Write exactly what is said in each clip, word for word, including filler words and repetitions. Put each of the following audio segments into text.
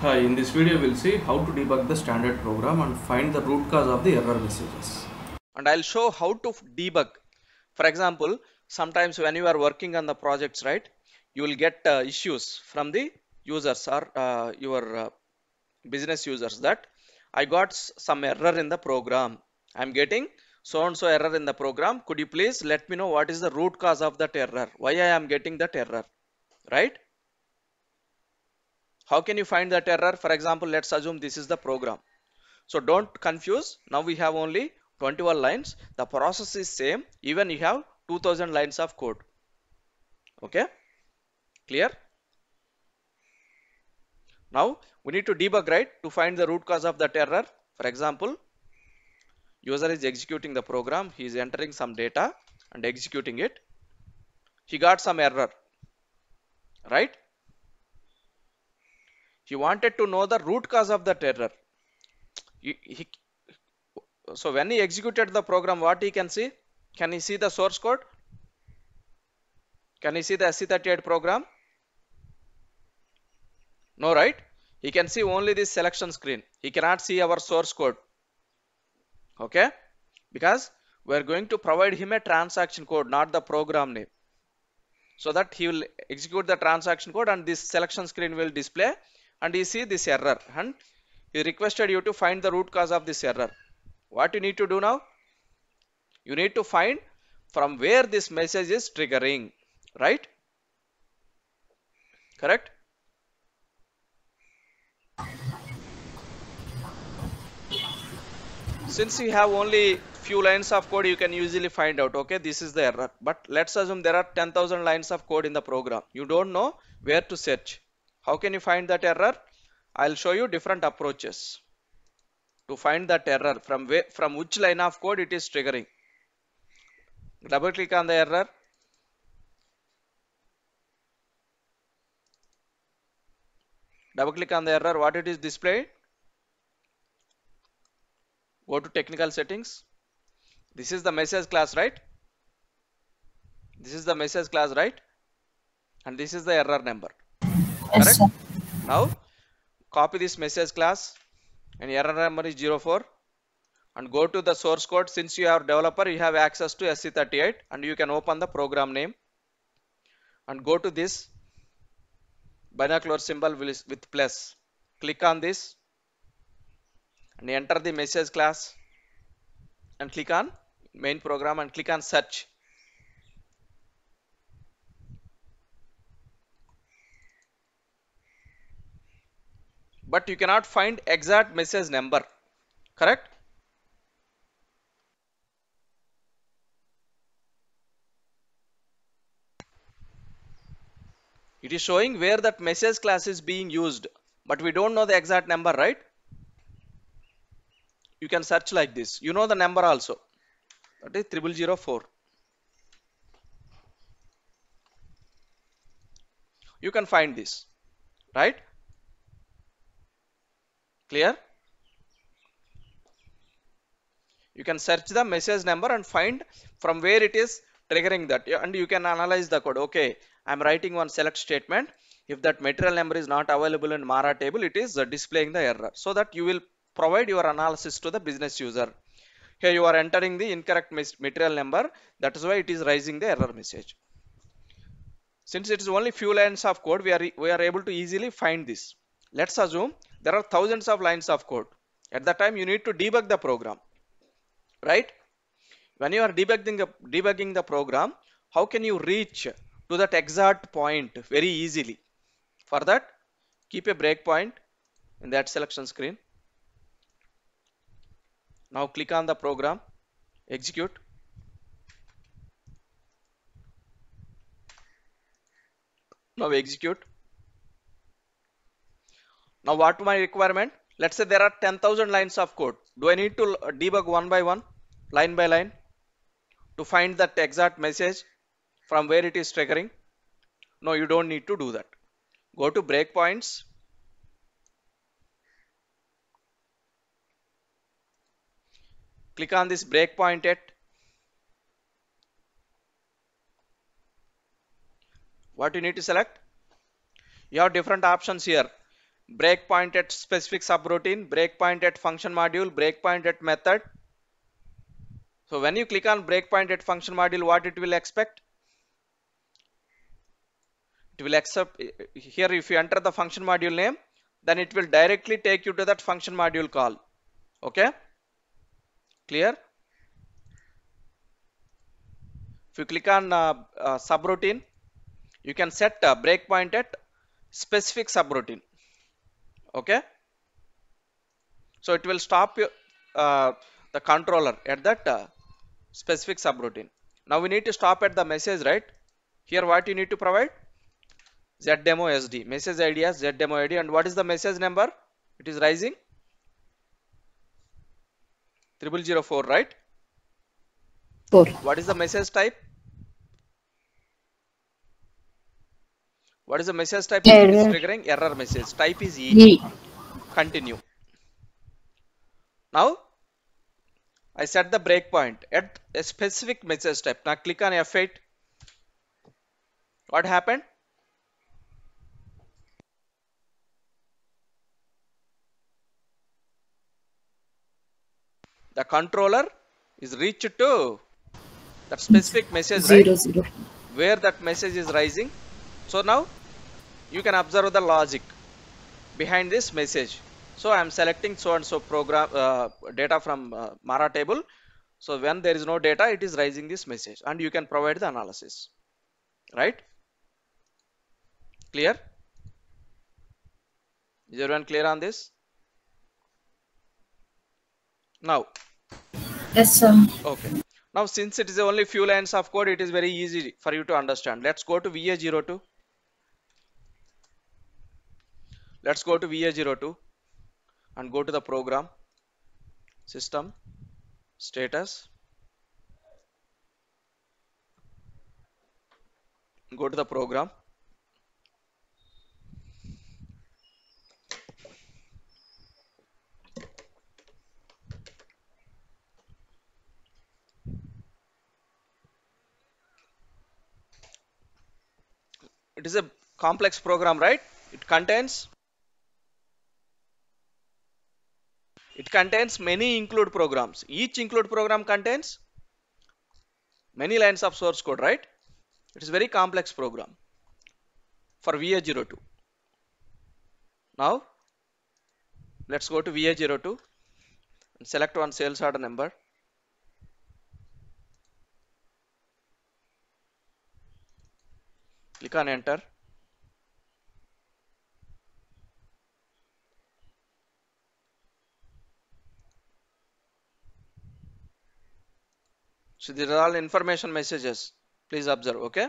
Hi, in this video we'll see how to debug the standard program and find the root cause of the error messages. And I'll show how to debug. For example, sometimes when you are working on the projects, right, you will get uh, issues from the users or uh, your uh, business users that I got some error in the program. I'm getting so and so error in the program. Could you please let me know what is the root cause of that error? Why I am getting that error, right? How can you find that error? For example, let's assume this is the program. So don't confuse. Now we have only twenty-one lines. The process is same. Even you have two thousand lines of code. Okay, clear? Now we need to debug, right? To find the root cause of that error. For example, user is executing the program. He is entering some data and executing it. He got some error, right? He wanted to know the root cause of that error. He, he, so when he executed the program, what he can see? Can he see the source code? Can he see the S E thirty-eight program? No, right? He can see only this selection screen. He cannot see our source code. Okay? Because we are going to provide him a transaction code, not the program name. So that he will execute the transaction code and this selection screen will display. And you see this error, and he requested you to find the root cause of this error. What you need to do now? You need to find from where this message is triggering, right? Correct? Since you have only few lines of code, you can usually find out, okay, this is the error. But let's assume there are ten thousand lines of code in the program. You don't know where to search. How can you find that error? I'll show you different approaches to find that error from where, from which line of code it is triggering. Double click on the error. Double click on the error. What it is displayed? Go to technical settings. This is the message class, right? This is the message class, right? And this is the error number. Correct. Now copy this message class and error number is zero four and go to the source code. Since you are developer, you have access to S E thirty-eight and you can open the program name and go to this binocular symbol with plus. Click on this and enter the message class and click on main program and click on search. But you cannot find exact message number, correct? It is showing where that message class is being used, but we don't know the exact number, right? You can search like this. You know the number also. That is zero zero zero four. You can find this, right? Clear? You can search the message number and find from where it is triggering that, and you can analyze the code. Okay, I'm writing one select statement. If that material number is not available in Mara table, it is displaying the error, so that you will provide your analysis to the business user. Here you are entering the incorrect material number. That is why it is raising the error message. Since it is only few lines of code, we are we are able to easily find this. Let's assume there are thousands of lines of code. At that time, you need to debug the program, right? When you are debugging the, debugging the program, how can you reach to that exact point very easily? For that, keep a breakpoint in that selection screen. Now click on the program, execute. Now execute. Now what my requirement? Let's say there are ten thousand lines of code. Do I need to debug one by one, line by line, to find that exact message from where it is triggering? No, you don't need to do that. Go to breakpoints. Click on this breakpoint at. What you need to select? You have different options here. breakpoint at specific subroutine, breakpoint at function module, breakpoint at method. So when you click on breakpoint at function module, what it will expect? It will accept here. If you enter the function module name, then it will directly take you to that function module call. Okay, clear? If you click on uh, uh, subroutine, you can set a breakpoint at specific subroutine. Okay, so it will stop you, uh, the controller at that uh, specific subroutine. Now we need to stop at the message, right? Here what you need to provide? Zdemo S D, message I D as zdemo I D, and what is the message number? It is rising triple zero four, right? Four. What is the message type? What is the message type? Error. It is triggering error message. Type is E. E. Continue. Now I set the breakpoint at a specific message type. Now click on F eight. What happened? The controller is reached to that specific message, zero, right? Zero. Where that message is rising. So now you can observe the logic behind this message. So I am selecting so and so program uh, data from uh, Mara table. So when there is no data, it is rising this message, and you can provide the analysis, right? Clear? Is everyone clear on this? Now, yes, sir. Okay. Now, since it is only few lines of code, it is very easy for you to understand. Let's go to V A zero two. Let's go to V A zero two and go to the program, system, status. Go to the program. It is a complex program, right? It contains it contains many include programs. Each include program contains many lines of source code, right? It is a very complex program for V A zero two. Now let's go to V A zero two and select one sales order number. Click on enter. So these are all information messages. Please observe, okay?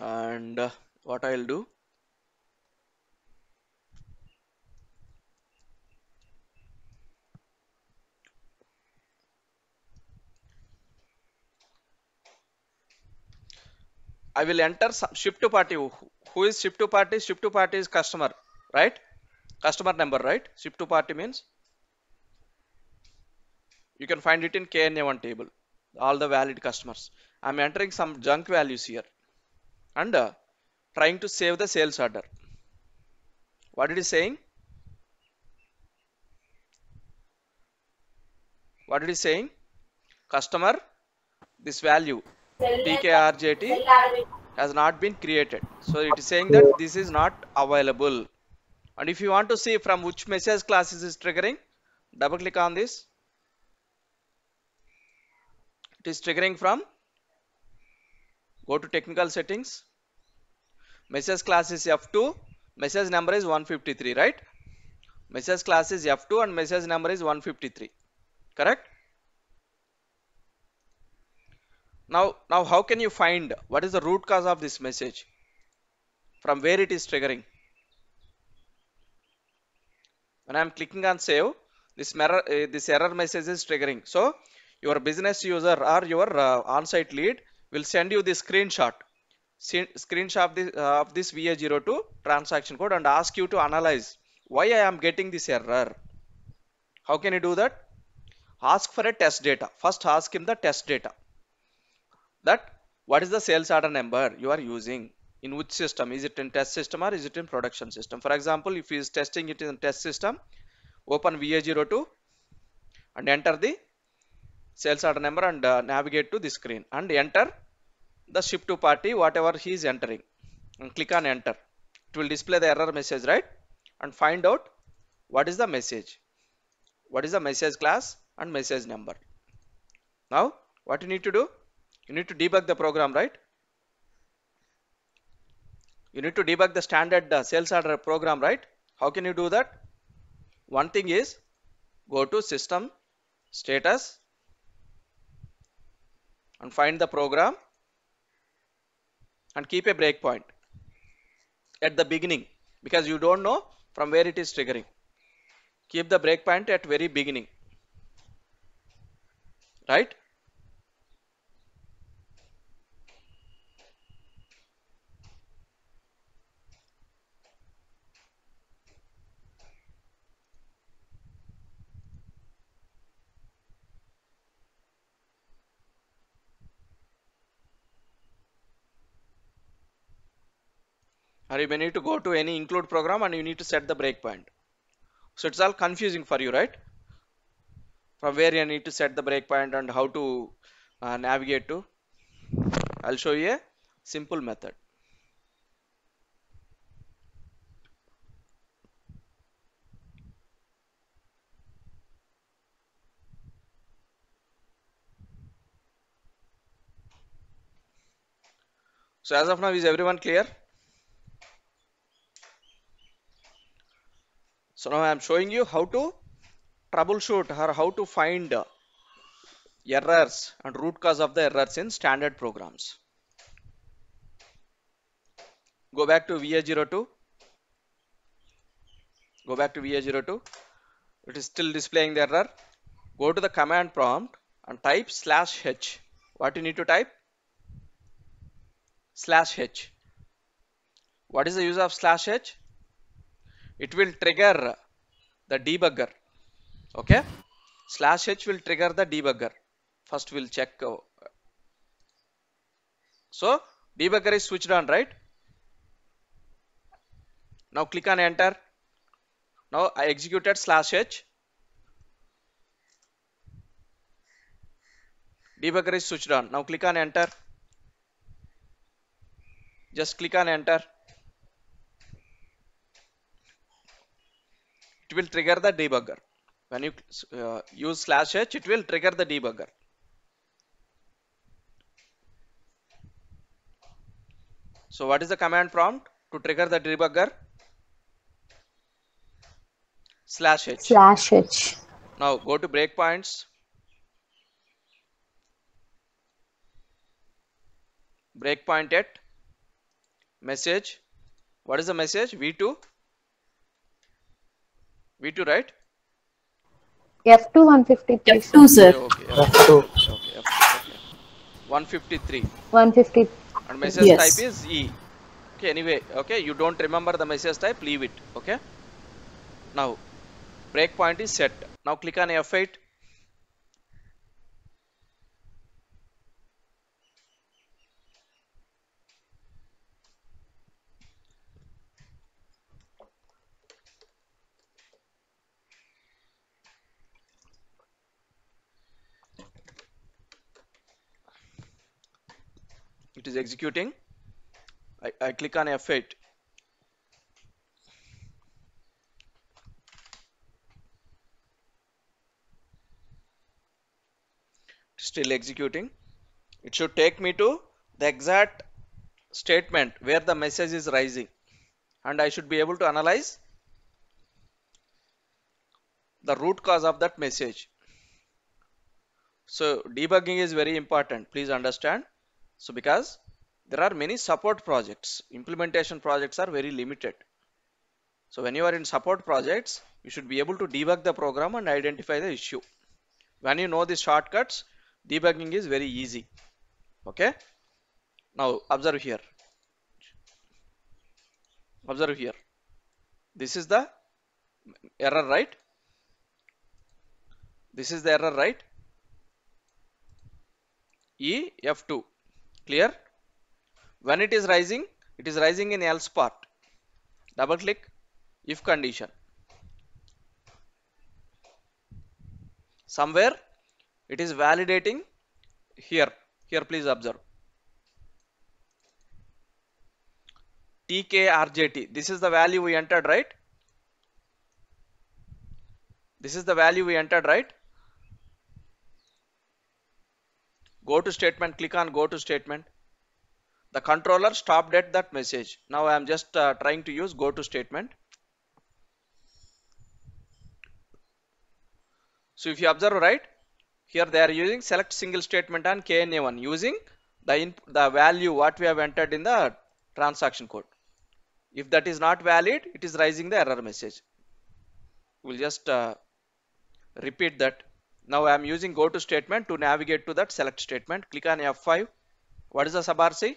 And uh, what I will do? I will enter ship to party. Who is ship to party? Ship to party is customer, right? Customer number, right? Ship to party means you can find it in K N A one table, all the valid customers. I'm entering some junk values here and uh, trying to save the sales order. What it is saying? What it is saying? Customer, this value T K R J T has not been created. So it is saying that this is not available. And if you want to see from which message classes is triggering, double click on this. It is triggering from, go to technical settings, message class is F two, message number is one fifty-three, right? Message class is F two and message number is one fifty-three, correct? Now, now how can you find what is the root cause of this message? From where it is triggering? When I am clicking on save, this error, uh, this error message is triggering. So your business user or your uh, on-site lead will send you this screenshot, screenshot of this, uh, of this V A zero two transaction code and ask you to analyze why I am getting this error. How can you do that? Ask for a test data. First ask him the test data. That what is the sales order number you are using in which system, is it in test system or is it in production system. For example, if he is testing it in test system, open V A zero two and enter the sales order number and uh, navigate to the screen and enter the ship to party whatever he is entering and click on enter. It will display the error message, right? And find out what is the message, what is the message class and message number. Now what you need to do, you need to debug the program, right? You need to debug the standard uh, sales order program, right? How can you do that? One thing is, go to system status and find the program and keep a breakpoint at the beginning, because you don't know from where it is triggering. Keep the breakpoint at very beginning, right? Or you may need to go to any include program and you need to set the breakpoint. So it's all confusing for you, right? From where you need to set the breakpoint and how to uh, navigate to. I'll show you a simple method. So as of now, is everyone clear? So now I am showing you how to troubleshoot or how to find errors and root cause of the errors in standard programs. Go back to V A zero two. Go back to V A zero two. It is still displaying the error. Go to the command prompt and type slash H. What you need to type? Slash H. What is the use of slash H? It will trigger the debugger. Okay, slash H will trigger the debugger. First we'll check. So debugger is switched on, right? Now click on enter. Now I executed slash H. Debugger is switched on. Now click on enter. Just click on enter. It will trigger the debugger. When you uh, use slash H, it will trigger the debugger. So what is the command prompt to trigger the debugger? Slash H. Slash H. Now go to breakpoints. Breakpoint at message. What is the message? V two. V two, right? F two one fifty-three. F two, sir. Okay, okay. F two. Okay, F two, okay. one fifty-three. one fifty. And message yes. Type is E. Okay, anyway, okay, you don't remember the message type, leave it. Okay. Now, breakpoint is set. Now click on F eight. It is executing. I, I click on F eight. Still executing. It should take me to the exact statement where the message is rising, and I should be able to analyze the root cause of that message. So debugging is very important, please understand. So because there are many support projects, implementation projects are very limited. So when you are in support projects, you should be able to debug the program and identify the issue. When you know the shortcuts, debugging is very easy. Okay. Now observe here. Observe here. This is the error, right? This is the error, right? E F two. Clear? When it is rising, it is rising in else part. Double click if condition. Somewhere it is validating here. Here please observe. T K R J T. This is the value we entered, right? This is the value we entered, right? Go to statement. Click on go to statement. The controller stopped at that message. Now I am just uh, trying to use go to statement. So if you observe, right, here they are using select single statement on K N A one using the input, the value what we have entered in the transaction code. If that is not valid, it is raising the error message. We'll just uh, repeat that. Now I am using go to statement to navigate to that select statement. Click on F five. What is the sub R C?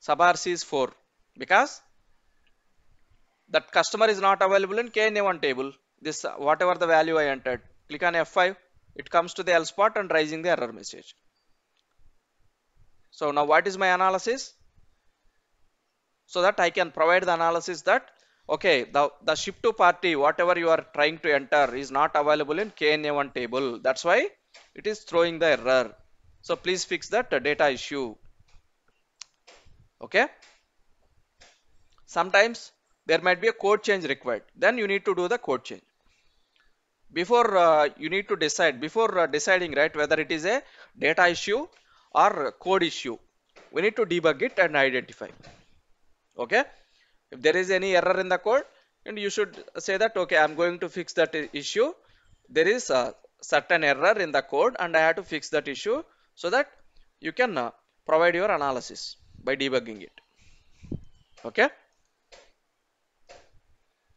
Sub R C is four because that customer is not available in K N A one table. This whatever the value I entered. Click on F five. It comes to the else part and raising the error message. So now what is my analysis? So that I can provide the analysis that okay, the, the ship to party whatever you are trying to enter is not available in K N A one table. That's why it is throwing the error. So please fix that data issue. Okay. Sometimes there might be a code change required. Then you need to do the code change. Before uh, you need to decide, before uh, deciding, right, whether it is a data issue or code issue, we need to debug it and identify. Okay. If there is any error in the code, and you should say that, okay, I'm going to fix that issue. There is a certain error in the code and I have to fix that issue, so that you can uh, provide your analysis by debugging it. Okay.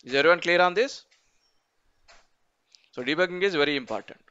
Is everyone clear on this? So debugging is very important.